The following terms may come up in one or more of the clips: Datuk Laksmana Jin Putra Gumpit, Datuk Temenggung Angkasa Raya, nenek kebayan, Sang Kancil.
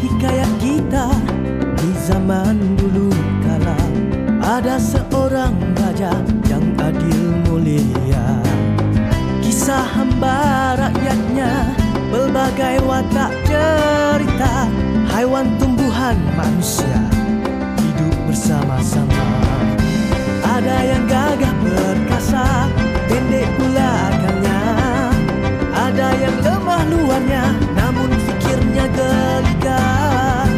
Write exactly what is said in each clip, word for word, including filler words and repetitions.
hikayat kita di zaman dulu kala. Ada seorang raja yang adil mulia. Kisah hamba rakyatnya pelbagai watak cerita. Haiwan, tumbuhan, manusia hidup bersama-sama. Ada yang gagah perkasa, pendek pula akalnya. Ada yang lemah luarnya, namun fikirnya geligah.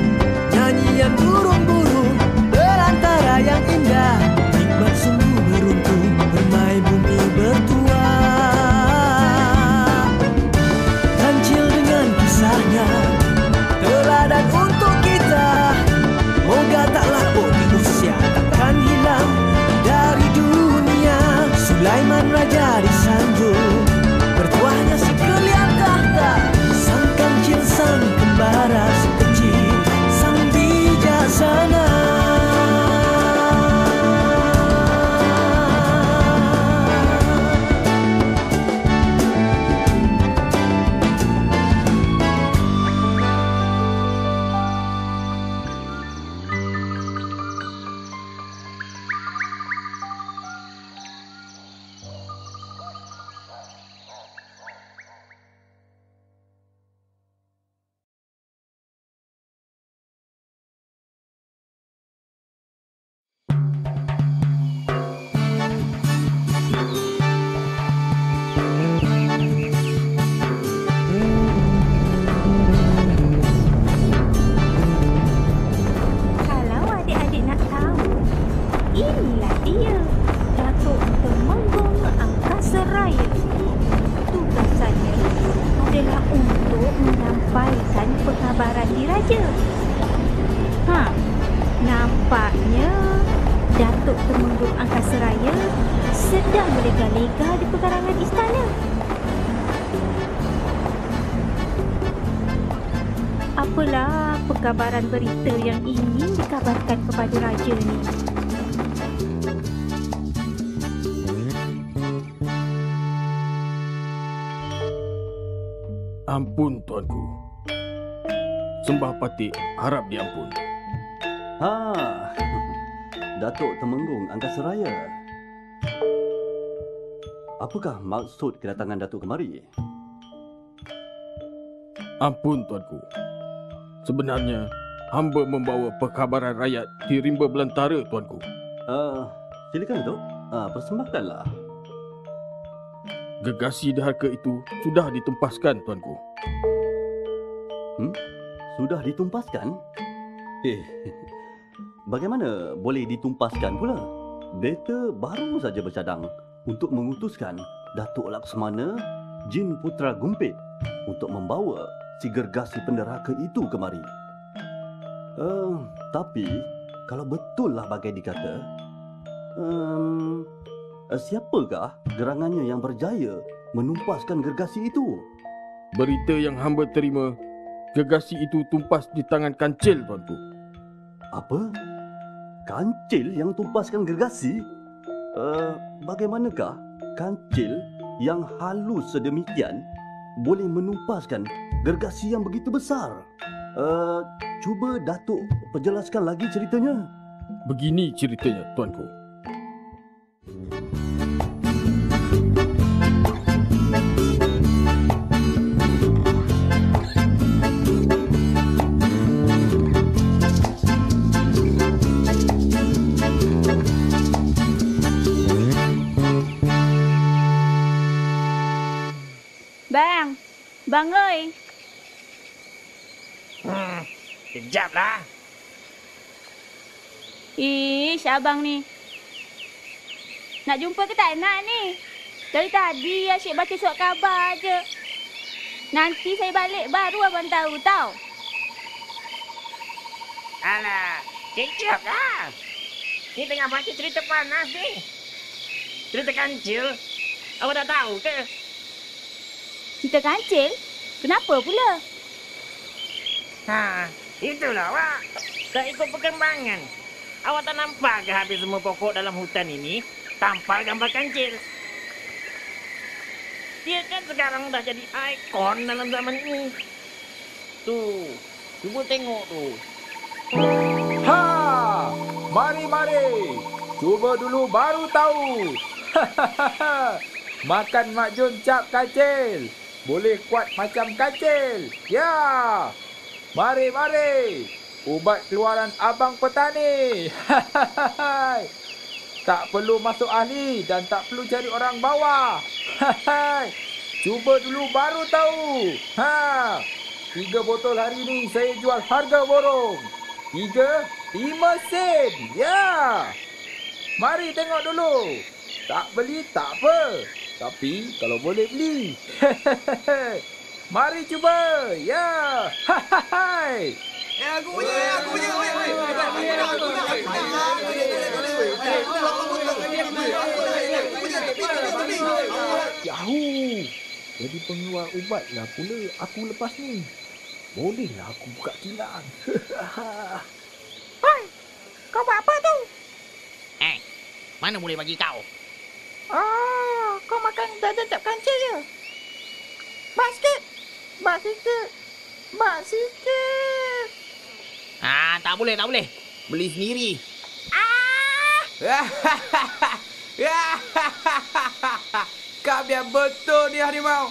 Nyanyian burung-burung, belantara yang indah. Nikmat sungguh beruntung, bermain bumi bertua. Kancil dengan kisahnya, teladan untuk kita. Moga tak lapuk di usia, takkan hilang dari dunia. Sulaiman Raja disanjung, bertuahnya sekalian tahta. Sang Kancil, sang kembara, sang kecil, sang bijaksana. Kabaran berita yang ingin dikabarkan kepada raja ni. Ampun tuanku. Sembah patik harap diampun. Ha, Datuk Temenggung Angkasa Raya. Apakah maksud kedatangan Datuk kemari? Ampun tuanku. Sebenarnya, hamba membawa perkabaran rakyat di rimba belantara, tuanku. Uh, silakan, Tok. Uh, persembahkanlah. Gegasi derhaka itu sudah ditumpaskan, tuanku. Hmm? Sudah ditumpaskan? Eh, bagaimana boleh ditumpaskan pula? Berita baru saja bercadang untuk mengutuskan Datuk Laksmana Jin Putra Gumpit untuk membawa si gergasi penderhaka itu kemari. Uh, tapi, kalau betullah bagai dikata, um, uh, siapakah gerangannya yang berjaya menumpaskan gergasi itu? Berita yang hamba terima, gergasi itu tumpas di tangan Kancil, tuanku. Apa? Kancil yang tumpaskan gergasi? Uh, bagaimanakah Kancil yang halus sedemikian boleh menumpaskan gergasi yang begitu besar? Uh, cuba Datuk perjelaskan lagi ceritanya. Begini ceritanya, tuanku. Bang! Bang ơi! Hmm, kejap lah. Ish, abang ni. Nak jumpa ke tak nak ni? Dari tadi asyik baca surat khabar je. Nanti saya balik baru abang tahu tau. Alah, kejap lah. Ni tengah baca cerita panas ni. Cerita Kancil. Awak dah tahu ke? Cerita Kancil? Kenapa pula? Ha, itulah awak. Tak ikut perkembangan. Awak tak nampak ke habis semua pokok dalam hutan ini tanpa gambar Kancil? Dia kan sekarang dah jadi ikon dalam zaman ini. Tu, Cuba tengok tu. Ha! Mari-mari. Cuba dulu baru tahu. Makan makjun cap kancil. Boleh kuat macam kancil. Ya. Mari-mari. Ubat keluaran abang petani. Tak perlu masuk ahli dan tak perlu cari orang bawah. Cuba dulu baru tahu. Ha. Tiga botol hari ni saya jual harga borong. Tiga, lima sen. Ya. Mari tengok dulu. Tak beli tak apa. Tapi kalau boleh beli. Mari cuba. Ya. Hai. Eh, aku punya, aku punya. Oi, oi. Aku nak, aku nak. Yahoo. Jadi pengeluar ubatlah pula aku lepas ni. Bolehlah aku buka kilang. Hoi, kau buat apa tu? Eh, mana boleh bagi kau? Oh, kau makan dada cap kancil je. Basket, basket, basket. Ah, tak boleh, tak boleh. Beli sendiri. Ah! Kau biar betul ni harimau.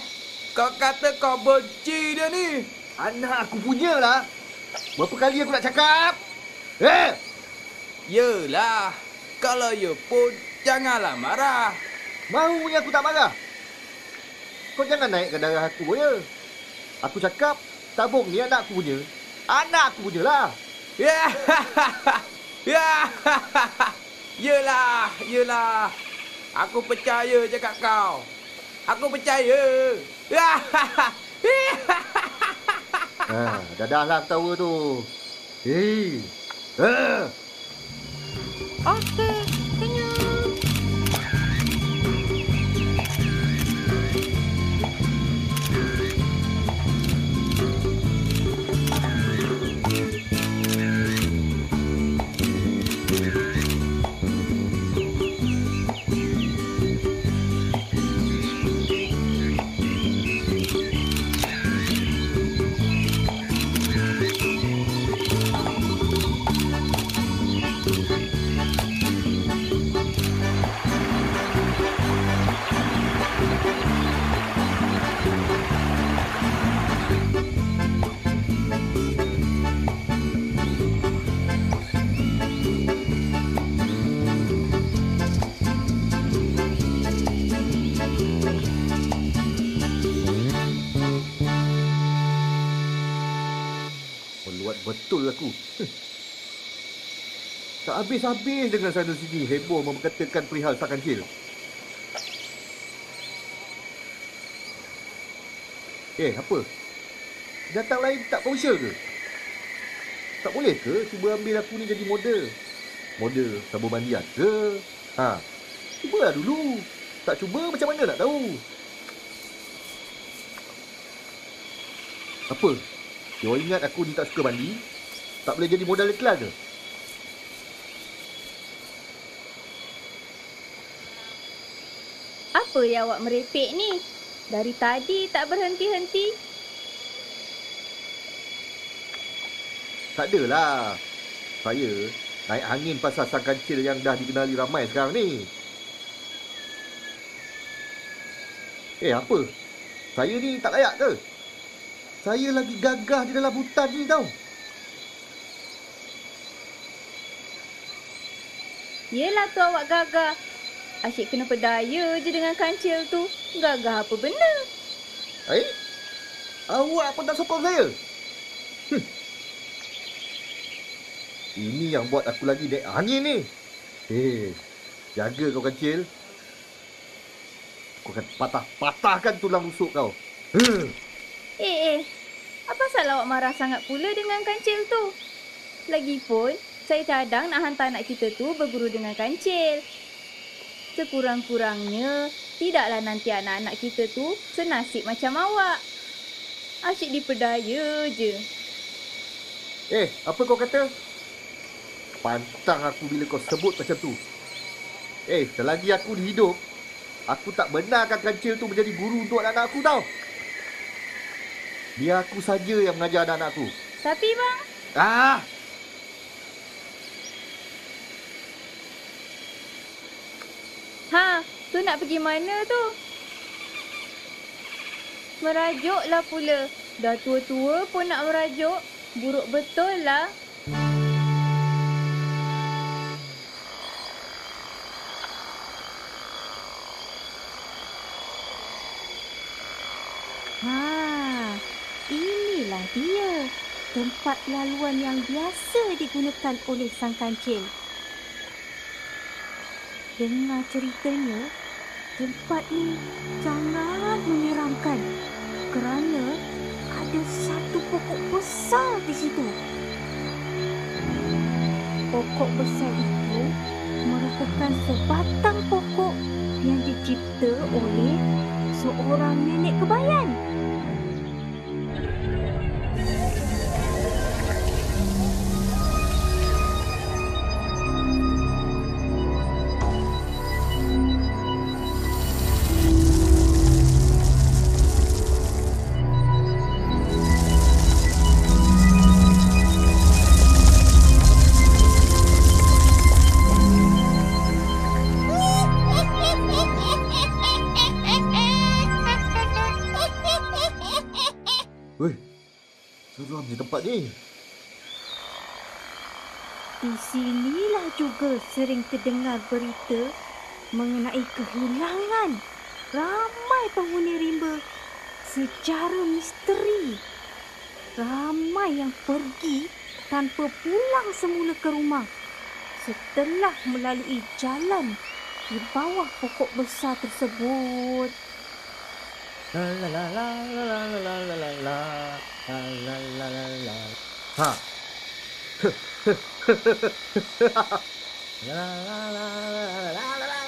Kau kata kau benci dia ni. Anak aku punya lah. Berapa kali aku nak cakap? Eh! Yelah. Kalau you pun, janganlah marah. Mahu punya aku tak marah. Kau jangan naikkan darah aku ya. Aku cakap, tabung ni anak aku punya. Anak aku punya lah. Ya, yelah, yelah. Aku percaya je kat kau. Aku percaya. Ah, dah dah lah ketawa tu. Hei. Ah. Okey, kenyang. Betul aku. Tak habis-habis dengan sana sini heboh memperkatakan perihal Sang Kancil. Eh, apa? Datang lain tak kongsi ke? Tak boleh ke cuba ambil aku ni jadi model? Model sabun mandian ke? Ha. Cubalah dulu. Tak cuba macam mana nak tahu? Apa? Kau ingat aku ni tak suka mandi? Tak boleh jadi modal iklan ke? Apa yang awak merepek ni? Dari tadi tak berhenti-henti. Tak adalah. Saya naik angin pasal Sang Kancil yang dah dikenali ramai sekarang ni. Eh, apa? Saya ni tak layak ke? Saya lagi gagah di dalam hutan ni tau. Yelah tu awak gagah. Asyik kena pedaya je dengan kancil tu. Gagah apa benda? Eh? Awak pun tak sokong saya? Hm. Ini yang buat aku lagi naik angin ni. Eh, jaga kau kancil. Aku akan patah-patahkan tulang rusuk kau. Hm. Eh, eh, apa salah awak marah sangat pula dengan kancil tu? Lagipun, saya cadang nak hantar anak kita tu berguru dengan kancil. Sekurang-kurangnya, tidaklah nanti anak-anak kita tu senasib macam awak. Asyik diperdaya je. Eh, apa kau kata? Pantang aku bila kau sebut macam tu. Eh, selagi aku hidup, aku tak benarkan kancil tu menjadi guru untuk anak-anak aku tau. Biar aku saja yang mengajar anak-anak aku. Tapi bang. Ah. Ha, tu nak pergi mana tu? Merajuklah pula. Dah tua-tua pun nak merajuk. Buruk betul lah. Ha, inilah dia. Tempat laluan yang biasa digunakan oleh Sang Kancil. Dengar ceritanya, tempat ini sangat menyeramkan kerana ada satu pokok besar di situ. Pokok besar itu merupakan sebatang pokok yang dicipta oleh seorang nenek kebayan. Di sinilah juga sering terdengar berita mengenai kehilangan ramai penghuni rimba secara misteri. Ramai yang pergi tanpa pulang semula ke rumah setelah melalui jalan di bawah pokok besar tersebut. La la la la la la la la la la la la la. Ha. La la la la la la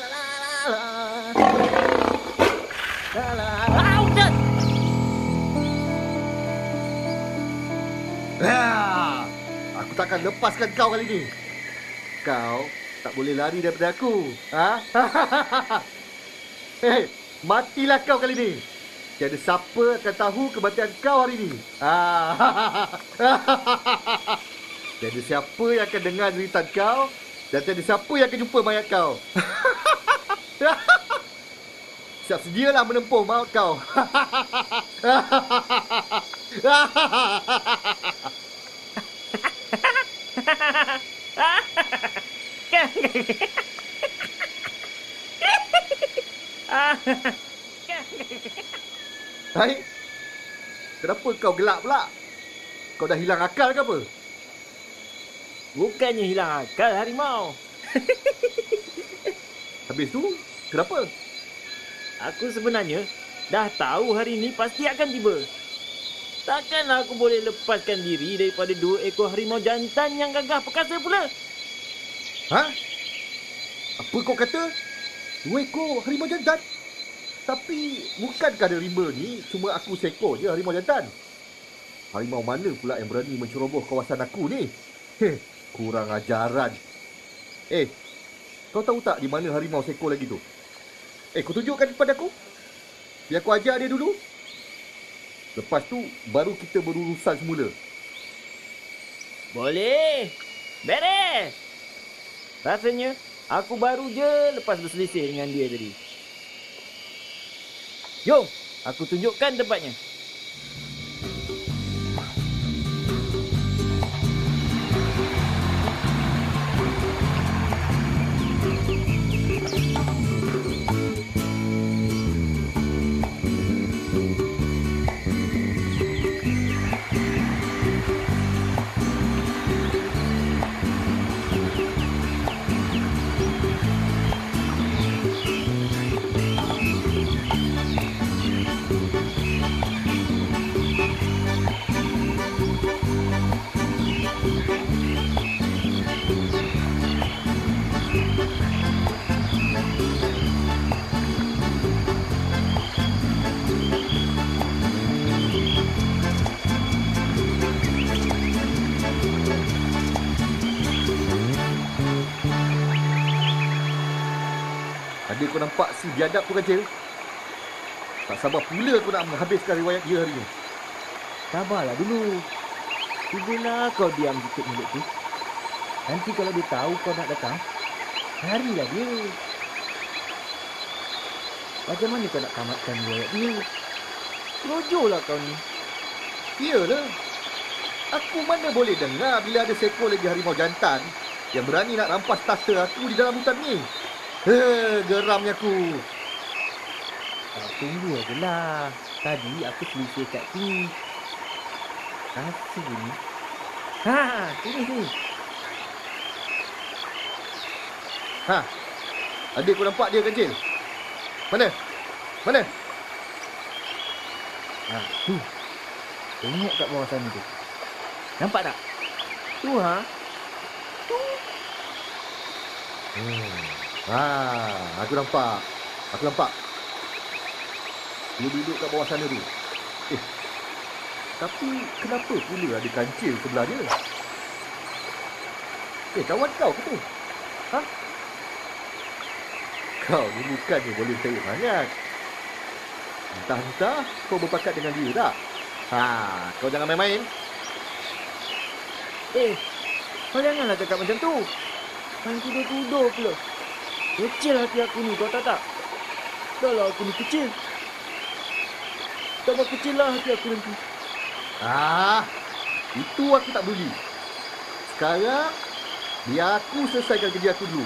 la loudest. Aku takkan lepaskan kau kali ni. Kau tak boleh lari daripada aku. Ha? Hei, matilah kau kali ni. Tiada siapa akan tahu kematian kau hari ini. Ah. Tiada siapa yang akan dengar cerita kau dan tiada siapa yang akan jumpa mayat kau. Siap sedialah menempuh maut kau. Hai? Kenapa kau gelak pula? Kau dah hilang akal ke apa? Bukannya hilang akal harimau. Habis tu, kenapa? Aku sebenarnya dah tahu hari ini pasti akan tiba. Takkan aku boleh lepaskan diri daripada dua ekor harimau jantan yang gagah perkasa pula. Ha? Apa kau kata? Dua ekor harimau jantan? Tapi, bukankah di rimba ni cuma aku seekor je harimau jantan? Harimau mana pula yang berani menceroboh kawasan aku ni? Heh, kurang ajaran. Eh, kau tahu tak di mana harimau seekor lagi tu? Eh, kau tunjukkan kepada aku. Biar aku ajar dia dulu. Lepas tu, baru kita berurusan semula. Boleh. Beres. Rasanya, aku baru je lepas berselisih dengan dia tadi. Jom, aku tunjukkan tempatnya. Kau nampak si biadab tu kecil? Tak sabar pula aku nak menghabiskan riwayat dia hari ni. Sabarlah dulu. Cubalah kau diam sikit mulut tu. Nanti kalau dia tahu kau nak datang, larilah dia. Macam mana kau nak tamatkan buaya dia? Rojoklah kau ni. Iyalah. Aku mana boleh dengar bila ada seekor lagi harimau jantan yang berani nak rampas tahta aku di dalam hutan ni. Heh, geramnya aku. Ah, tunggu ajalah. Tadi aku tulis kat sini. Kasih ni. Ha, sini sini. Ha. Adik kau nampak dia kecil. Mana? Mana? Ha, tu. Tengok kat bawah sana tu. Nampak tak? Tu ha. Tu. Hmm. Ha, aku nampak. Aku nampak. Dia duduk kat bawah sana tu. Eh. Tapi kenapa pula ada kancil sebelah dia? Eh, kawan kau ke tu? Ha? Kau ni bukannya boleh saya banyak. Entah-entah kau berpakat dengan dia tak? Haa, kau jangan main-main. Eh, kau janganlah cakap macam tu. Main tuduh-tuduh pula. Kecil hati aku ni, kau tahu tak? Dah lah aku ni kecil. Tambah kecil lah hati aku nanti. Ah, itu aku tak peduli. Sekarang, biar aku selesaikan kerja aku dulu.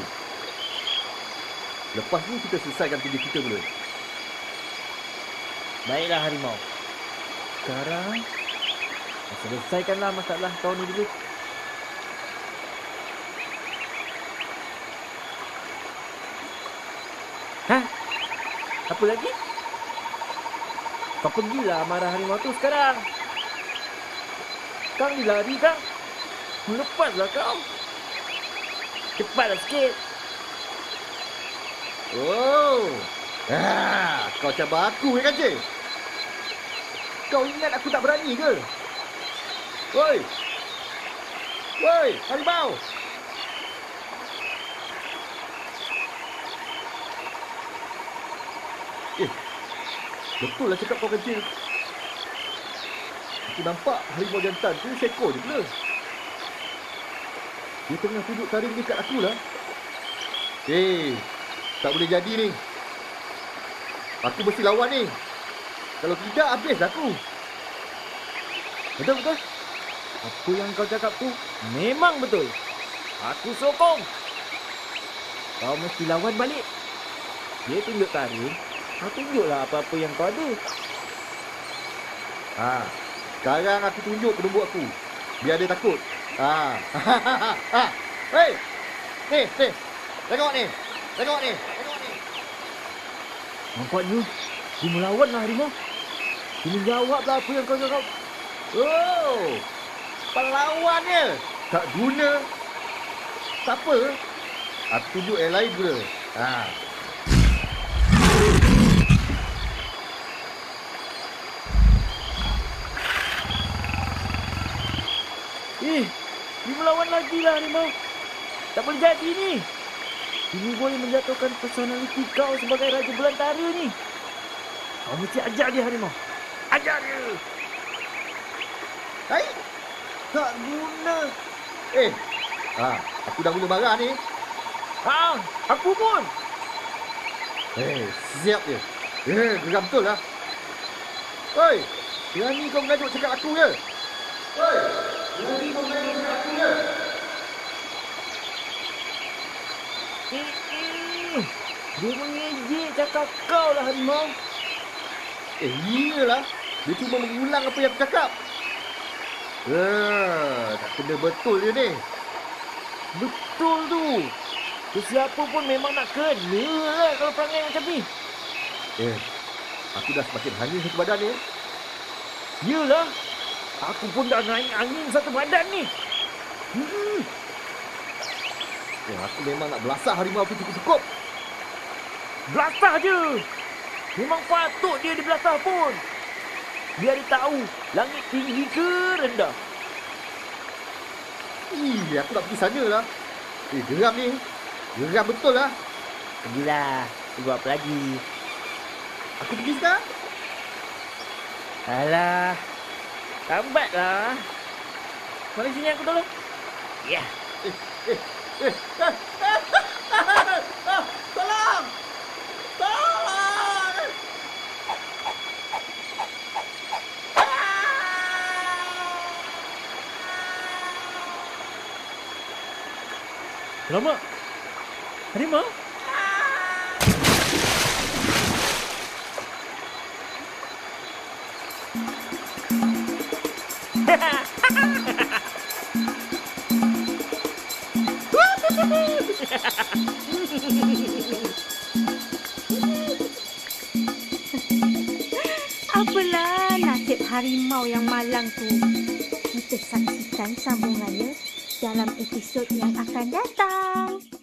Lepas ni kita selesaikan kerja kita dulu. Baiklah harimau. Sekarang, selesaikanlah masalah kau ni dulu. Hah? Apa lagi? Kau pergilah marah harimau tu sekarang. Kau ni lari kau. Melepaslah kau. Cepatlah sikit. Oh, ah, kau cabar aku ya kancil. Kau ingat aku tak berani ke? Woi, woi, harimau. Eh, betul lah cakap kau kancil. Aku nampak harimau jantan tu seekor je pula. Dia tengah duduk taring dekat aku lah. Eh, tak boleh jadi ni. Aku mesti lawan ni. Kalau tidak, habislah aku. Betul betul? Apa yang kau cakap tu memang betul. Aku sokong. Kau mesti lawan balik. Dia tunjuk taring. Kau tunjuklah apa-apa yang kau ada. Ha, sekarang aku tunjuk penumbuk aku. Biar dia takut. Ha. Ha. Hei. Hei, hei. Tengok ni. Tengok ni. Tengok ni. Nampaknya dia melawanlah harimau. Dia jawablah apa yang kau cakap. Oh. Pelawan dia. Tak guna. Tak apa. Aku tunjuk yang lain pula. Ha. Eh. Dia melawan lagi lah harimau. Tak boleh jadi ni. Ini boleh menjatuhkan personaliti kau sebagai Raja Belantara ni. Kau mesti ajar dia harimau. Ajar dia. Hai. Tak guna. Eh. Ha, aku dah guna barang ni. Ha, aku pun. Eh, siap dia. Eh, geram betul lah. Oi, berani kau mengajuk cakap aku ke? Oi, berani kau mengajuk cakap aku ke? Dia mengejek cakap kau lah harimau. Eh, iyalah. Dia cuma mengulang apa yang aku cakap. Eh, tak kena betul dia ni. Betul tu. Sesiapa pun memang nak kena lah kalau perangai macam ni. Eh, aku dah semakin hanyut satu badan ni. Iyalah. Aku pun dah naik angin satu badan ni. Hmm. Eh, aku memang nak belasah harimau aku cukup-cukup. Belasah je. Memang patut dia dibelasah pun. Biar dia tahu langit tinggi ke rendah. Ih, aku nak pergi sana lah. Eh, geram ni. Geram betul lah. Pergilah. Buat apa lagi? Aku pergi sekarang. Alah. Lambatlah. Mari sini aku tolong. Ya. Eh, eh, eh. Tolong! Tolong! Lama. Terima. Apalah nasib harimau yang malang tu. Kita saksikan sambungannya dalam episod yang akan datang.